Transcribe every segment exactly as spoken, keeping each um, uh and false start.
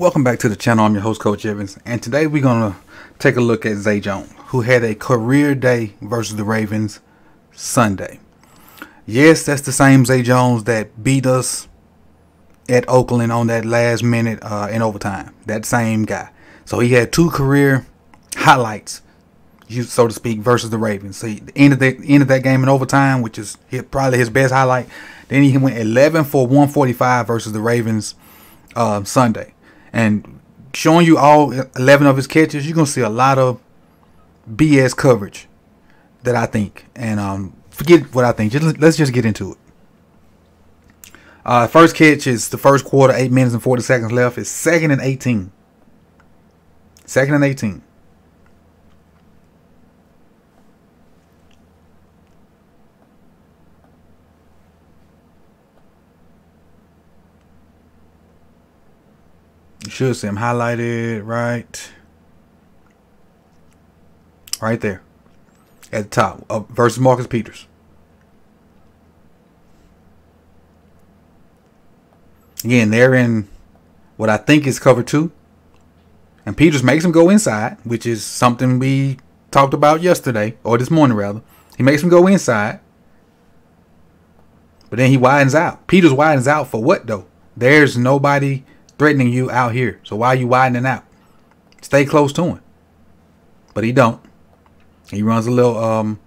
Welcome back to the channel. I'm your host, Coach Evans, and today we're going to take a look at Zay Jones, who had a career day versus the Ravens Sunday. Yes, that's the same Zay Jones that beat us at Oakland on that last minute uh, in overtime. That same guy. So he had two career highlights, so to speak, versus the Ravens. So he ended the end of that game in overtime, which is his, probably his best highlight. Then he went eleven for one forty-five versus the Ravens uh, Sunday. And showing you all eleven of his catches, you're going to see a lot of B S coverage that I think. And um, forget what I think. Just, let's just get into it. Uh, first catch is the first quarter, eight minutes and forty seconds left. It's second and eighteen. second and eighteen. You should see him highlighted right, right there at the top uh, versus Marcus Peters. Again, they're in what I think is cover two, and Peters makes him go inside, which is something we talked about yesterday, or this morning rather. He makes him go inside, but then he widens out. Peters widens out for what though? There's nobody threatening you out here, so why are you widening out? Stay close to him, but he don't. He runs a little, um,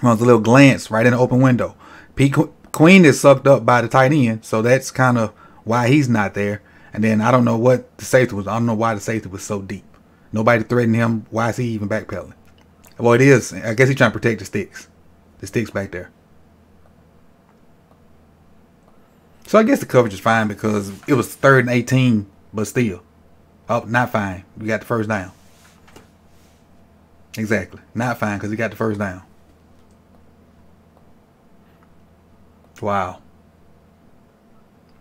runs a little glance right in the open window. P Queen is sucked up by the tight end, so that's kind of why he's not there. And then I don't know what the safety was. I don't know why the safety was so deep. Nobody threatened him. Why is he even backpedaling? Well, it is. I guess he's trying to protect the sticks, the sticks back there. So I guess the coverage is fine because it was third and eighteen, but still. Oh, not fine. We got the first down. Exactly. Not fine because we got the first down. Wow.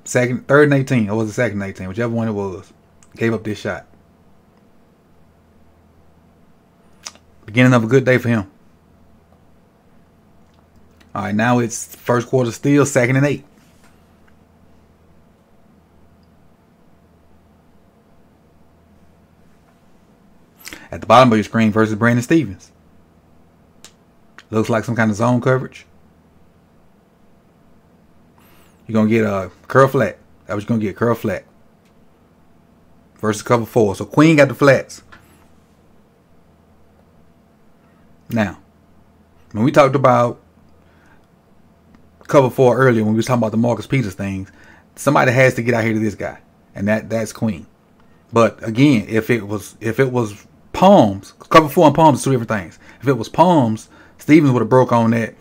Second, third and eighteen. Or was it second and eighteen? Whichever one it was. Gave up this shot. Beginning of a good day for him. All right, now it's first quarter still, second and eight. At the bottom of your screen versus Brandon Stevens. Looks like some kind of zone coverage. You're going to get a curl flat. That was going to get curl flat. Versus cover four. So Queen got the flats. Now, when we talked about cover four earlier, when we was talking about the Marcus Peters things, somebody has to get out here to this guy. And that that's Queen. But again, if it was if it was Palms, cover four and palms is two different things. If it was palms, Stevens would have broke on that.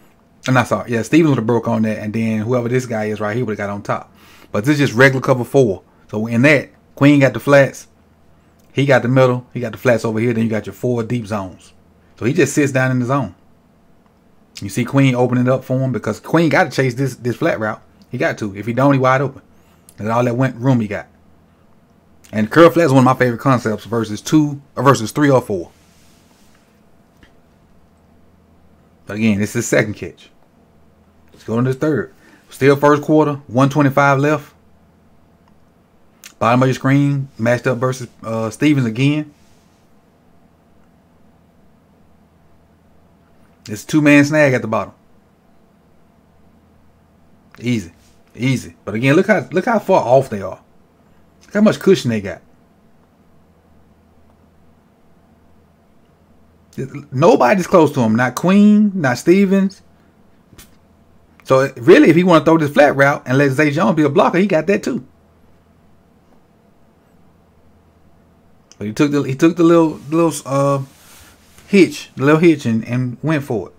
I'm not sorry. Yeah, Stevens would have broke on that, and then whoever this guy is right here would have got on top. But this is just regular cover four. So in that, Queen got the flats. He got the middle. He got the flats over here. Then you got your four deep zones. So he just sits down in the zone. You see Queen opening it up for him because Queen got to chase this, this flat route. He got to. If he don't, he wide open. That's all that went room he got. And curl flat is one of my favorite concepts versus two, or versus three or four. But again, this is the second catch. Let's go to the third. Still first quarter, one twenty-five left. Bottom of your screen, matched up versus uh, Stevens again. It's a two-man snag at the bottom. Easy, easy. But again, look how look how far off they are. Look how much cushion they got. Nobody's close to him. Not Queen, not Stevens. So really, if he want to throw this flat route and let Zay Jones be a blocker, he got that too. But he took the he took the little little uh hitch, the little hitch, and, and went for it.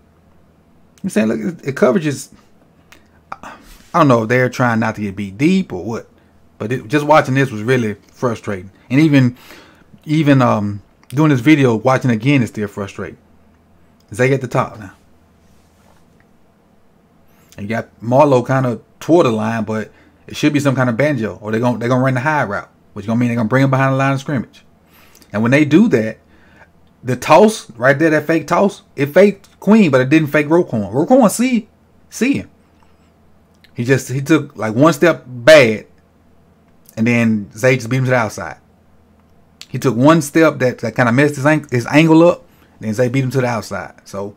I'm saying, look, the coverage is. I don't know if they're trying not to get beat deep or what. But it, just watching this was really frustrating, and even, even um, doing this video, watching again is still frustrating. Zay at the top now, and you got Marlowe kind of toward the line, but it should be some kind of banjo, or they're gonna they're gonna run the high route, which gonna mean they're gonna bring him behind the line of scrimmage. And when they do that, the toss right there, that fake toss, it faked Queen, but it didn't fake Roquan. Roquan see, see him. He just he took like one step bad. and then Zay just beat him to the outside. He took one step that, that kind of messed his, ang his angle up, and then Zay beat him to the outside. So,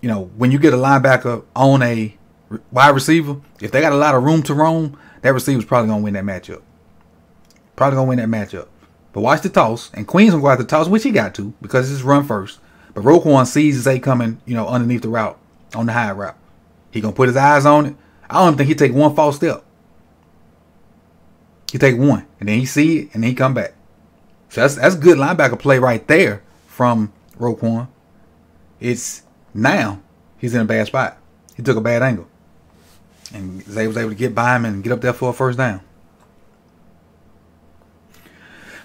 you know, when you get a linebacker on a wide receiver, if they got a lot of room to roam, that receiver's probably going to win that matchup. Probably going to win that matchup. But watch the toss, and Queen's going to go out the toss, which he got to, because it's run first. But Roquan sees Zay coming, you know, underneath the route, on the high route. He going to put his eyes on it. I don't think he take one false step. He take one, and then he see it, and then he come back. So that's, that's good linebacker play right there from Roquan. It's now he's in a bad spot. He took a bad angle. And Zay was able to get by him and get up there for a first down.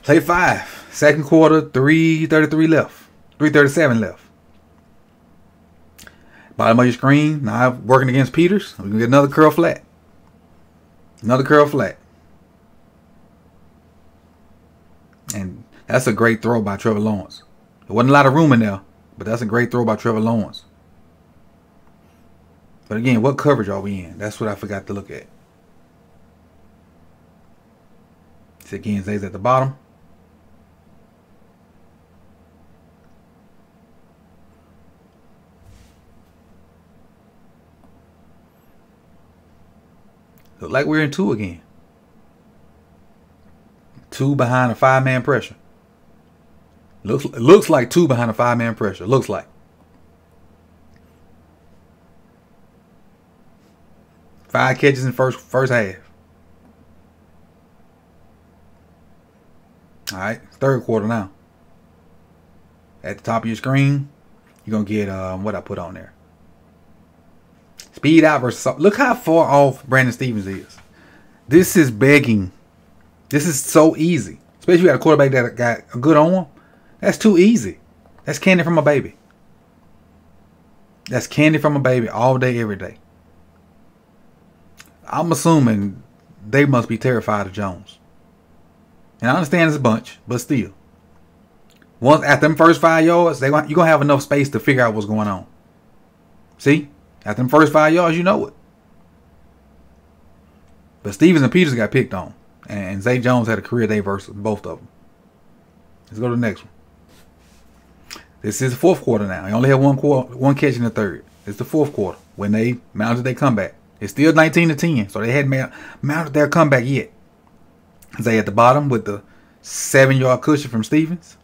Play five. Second quarter, three thirty-three left. three thirty-seven left. Bottom of your screen. Now working against Peters. We can get another curl flat. Another curl flat. And that's a great throw by Trevor Lawrence. There wasn't a lot of room in there, but that's a great throw by Trevor Lawrence. But again, what coverage are we in? That's what I forgot to look at. So again, Zay's at the bottom. Look like we're in two again. Two behind a five-man pressure. Looks, looks like two behind a five-man pressure. Looks like. Five catches in first first half. All right, third quarter now. At the top of your screen, you're going to get um, what I put on there. Speed out versus... Look how far off Brandon Stevens is. This is begging. This is so easy. Especially if you got a quarterback that got a good arm. That's too easy. That's candy from a baby. That's candy from a baby all day, every day. I'm assuming they must be terrified of Jones. And I understand it's a bunch, but still. Once after them first five yards, they you're going to have enough space to figure out what's going on. See? After them first five yards, you know it. But Stevens and Peters got picked on. And Zay Jones had a career day versus both of them. Let's go to the next one. This is the fourth quarter now. He only had one quarter, one catch in the third. It's the fourth quarter when they mounted their comeback. It's still nineteen to ten, so they hadn't mounted their comeback yet. Zay at the bottom with the seven-yard cushion from Stevens.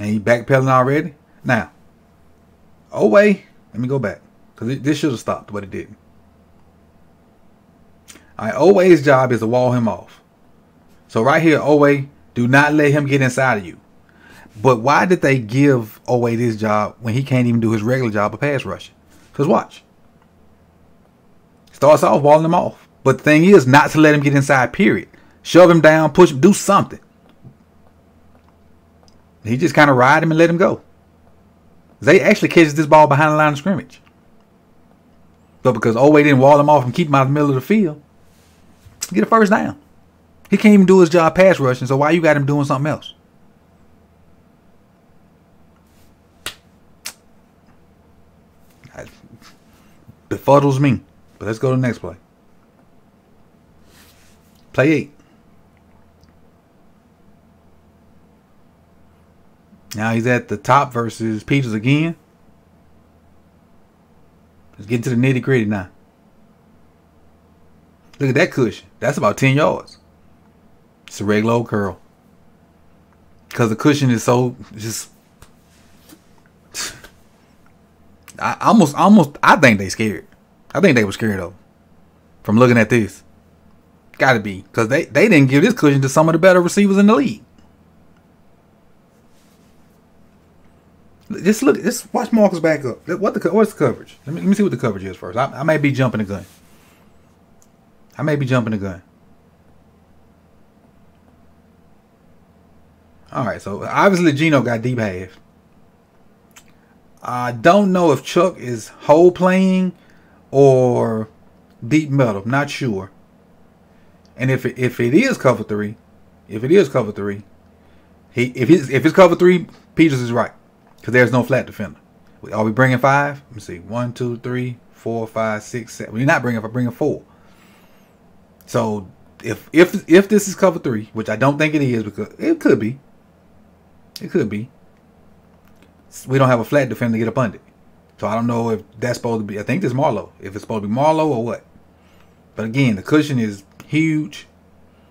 And he backpedaling already. Now, Oweh, let me go back. Because this should have stopped, but it didn't. All right, Oweh's job is to wall him off. So right here, Oweh, do not let him get inside of you. But why did they give Oweh this job when he can't even do his regular job of pass rushing? Because watch. Starts off walling him off. But the thing is not to let him get inside, period. Shove him down, push him, do something. He just kind of ride him and let him go. Zay actually catches this ball behind the line of scrimmage. But because Oweh didn't wall him off and keep him out of the middle of the field, get a first down. He can't even do his job pass rushing, so why you got him doing something else? That befuddles me. But let's go to the next play. Play eight. Now he's at the top versus Peters again. Let's get to the nitty gritty now. Look at that cushion. That's about ten yards. It's a regular old curl. Because the cushion is so just... I almost, almost, I think they scared. I think they were scared of him from looking at this. Gotta be. Because they, they didn't give this cushion to some of the better receivers in the league. Just look, just watch Marcus back up. What the, what's the coverage? Let me, let me see what the coverage is first. I, I may be jumping the gun. I may be jumping the gun. Alright, so obviously Geno got deep half. I don't know if Chuck is hole playing or deep metal. I'm not sure. And if it, if it is cover three, if it is cover three, he if it's, if it's cover three, Peters is right. Because there's no flat defender. Are we bringing five? Let me see. One, two, three, four, five, six, seven. We're not bringing five. We're bringing four. So if if if this is cover three, which I don't think it is, because it could be, it could be. We don't have a flat defender to get up under it, so I don't know if that's supposed to be. I think it's Marlowe. If it's supposed to be Marlowe or what? But again, the cushion is huge.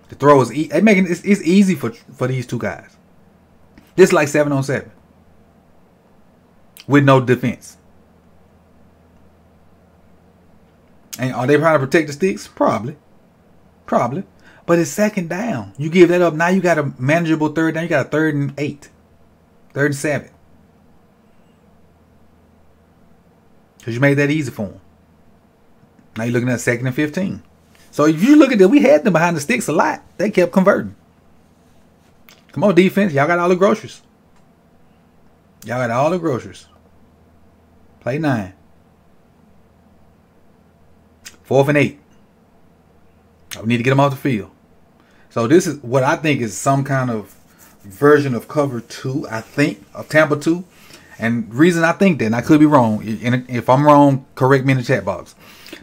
The throw is e they making it's, it's easy for for these two guys. This is like seven on seven with no defense. And are they trying to protect the sticks? Probably. Probably. But it's second down. You give that up. Now you got a manageable third down. You got a third and eight. Third and seven. Because you made that easy for them. Now you're looking at second and fifteen. So if you look at that, we had them behind the sticks a lot. They kept converting. Come on, defense. Y'all got all the groceries. Y'all got all the groceries. Play nine. Fourth and eight. We need to get them off the field. So this is what I think is some kind of version of cover two, I think, of Tampa two. And reason I think that, and I could be wrong, and if I'm wrong, correct me in the chat box.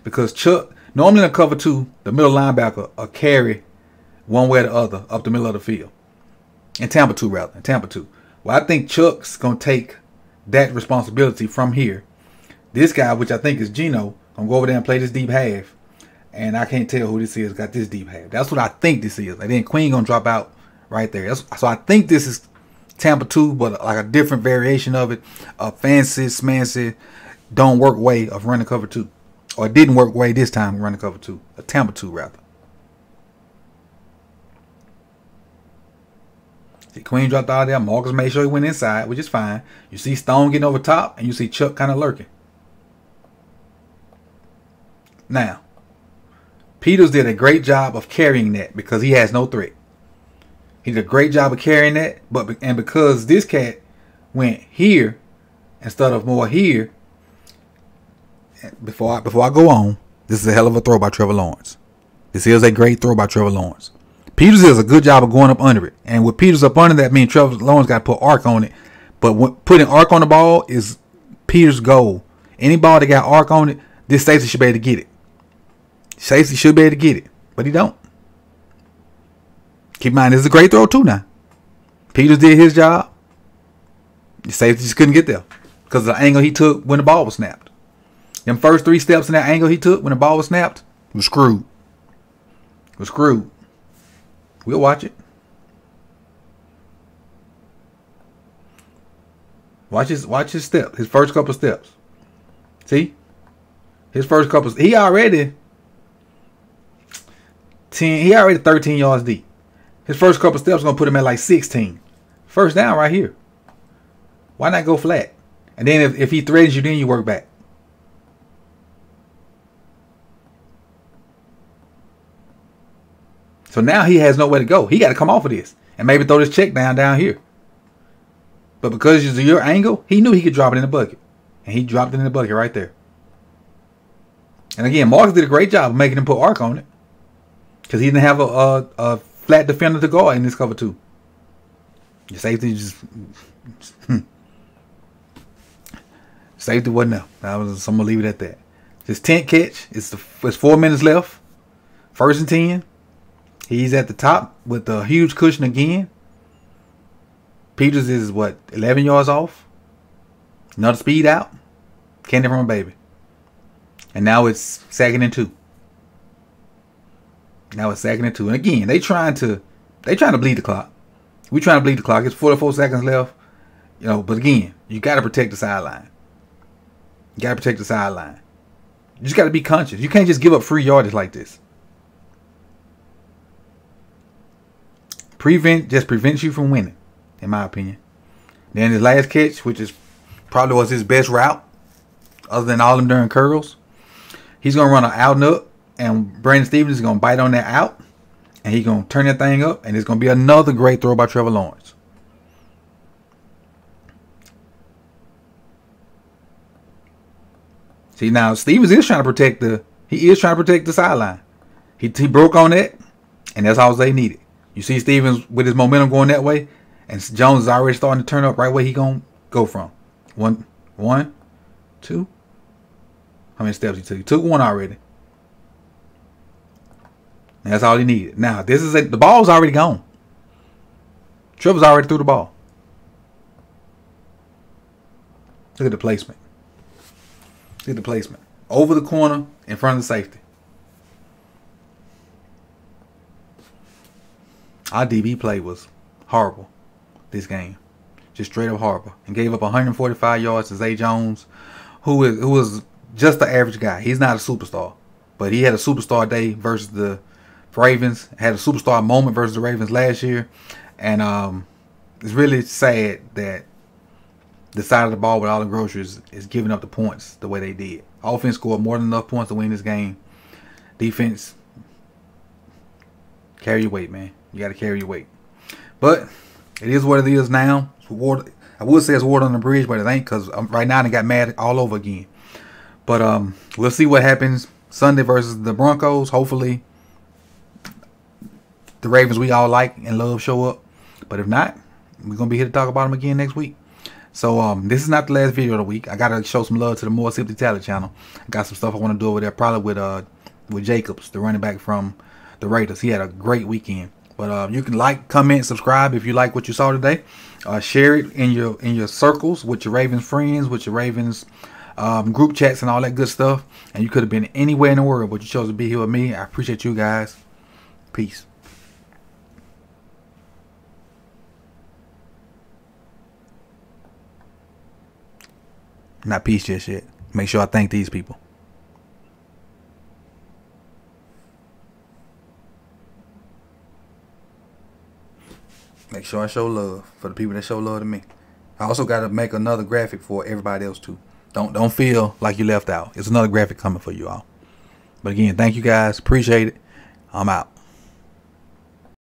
Because Chuck, normally in a cover two, the middle linebacker will carry one way or the other up the middle of the field. In Tampa two, rather. In Tampa two. Well, I think Chuck's going to take that responsibility from here. This guy, which I think is Geno, I'm going to go over there and play this deep half. And I can't tell who this is. Got this deep half. That's what I think this is. And then Queen going to drop out right there. That's, so I think this is Tampa two, but like a different variation of it. A fancy, smancy, don't work way of running cover two. Or it didn't work way this time running cover two. A Tampa two, rather. See, Queen dropped out there. Marcus made sure he went inside, which is fine. You see Stone getting over top, and you see Chuck kind of lurking. Now, Peters did a great job of carrying that because he has no threat. He did a great job of carrying that, but and because this cat went here instead of more here. Before I, before I go on, this is a hell of a throw by Trevor Lawrence. This is a great throw by Trevor Lawrence. Peters does a good job of going up under it, and with Peters up under that, means Trevor Lawrence got to put arc on it. But when, putting arc on the ball is Peters' goal. Any ball that got arc on it, this safety should be able to get it. Safety should be able to get it, but he don't. Keep in mind, this is a great throw too now. Peters did his job. The safety just couldn't get there because of the angle he took when the ball was snapped. Them first three steps in that angle he took when the ball was snapped, was screwed. Was screwed. We'll watch it. Watch his, watch his step, his first couple steps. See? His first couple, he already ten, he already thirteen yards deep. His first couple steps gonna put him at like sixteen. First down right here. Why not go flat? And then if, if he threads you, then you work back. So now he has nowhere to go. He got to come off of this and maybe throw this check down down here. But because of your angle, he knew he could drop it in the bucket. And he dropped it in the bucket right there. And again, Marcus did a great job of making him put arc on it because he didn't have a, a, a flat defender to guard in this cover two. Your safety just... safety wasn't up. I was, so I'm going to leave it at that. This tenth catch. It's, the, it's four minutes left. First and ten. He's at the top with a huge cushion again. Peters is, what, eleven yards off? Another speed out. Candy from a baby. And now it's second and two. Now it's second and two. And again, they trying to they trying to bleed the clock. We trying to bleed the clock. It's forty-four seconds left. You know, but again, you gotta protect the sideline. You gotta protect the sideline. You just gotta be conscious. You can't just give up free yardage like this. Prevent just prevents you from winning, in my opinion. Then his last catch, which is probably was his best route, other than all them during curls. He's going to run an out and up, and Brandon Stevens is going to bite on that out, and he's going to turn that thing up, and it's going to be another great throw by Trevor Lawrence. See, now Stevens is trying to protect the he is trying to protect the sideline. He, he broke on that, and that's all they needed. You see Stevens with his momentum going that way, and Jones is already starting to turn up right where he going to go from. One, one, two. How many steps he took? He took one already. And that's all he needed. Now, this is a, the ball's already gone. Trevor's already threw the ball. Look at the placement. Look at the placement. Over the corner, in front of the safety. Our D B play was horrible this game. Just straight up horrible. And gave up one hundred forty-five yards to Zay Jones, who is who is just the average guy. He's not a superstar. But he had a superstar day versus the Ravens. Had a superstar moment versus the Ravens last year. And um, it's really sad that the side of the ball with all the groceries is giving up the points the way they did. Offense scored more than enough points to win this game. Defense, carry your weight, man. You got to carry your weight. But it is what it is now. It's water, I would say it's water on the bridge, but it ain't, because right now they got mad all over again. But um, we'll see what happens Sunday versus the Broncos. Hopefully the Ravens we all like and love show up. But if not, we're going to be here to talk about them again next week. So um, this is not the last video of the week. I got to show some love to the More Sip to Tally channel. I got some stuff I want to do over there, probably with uh with Jacobs, the running back from the Raiders. He had a great weekend. But uh, you can like, comment, subscribe if you like what you saw today. Uh, share it in your in your circles with your Ravens friends, with your Ravens um, group chats and all that good stuff. And you could have been anywhere in the world, but you chose to be here with me. I appreciate you guys. Peace. Not peace just yet. Make sure I thank these people. Make sure I show love for the people that show love to me. I also got to make another graphic for everybody else too. Don't don't feel like you left out. It's another graphic coming for you all. But again, thank you guys. Appreciate it. I'm out.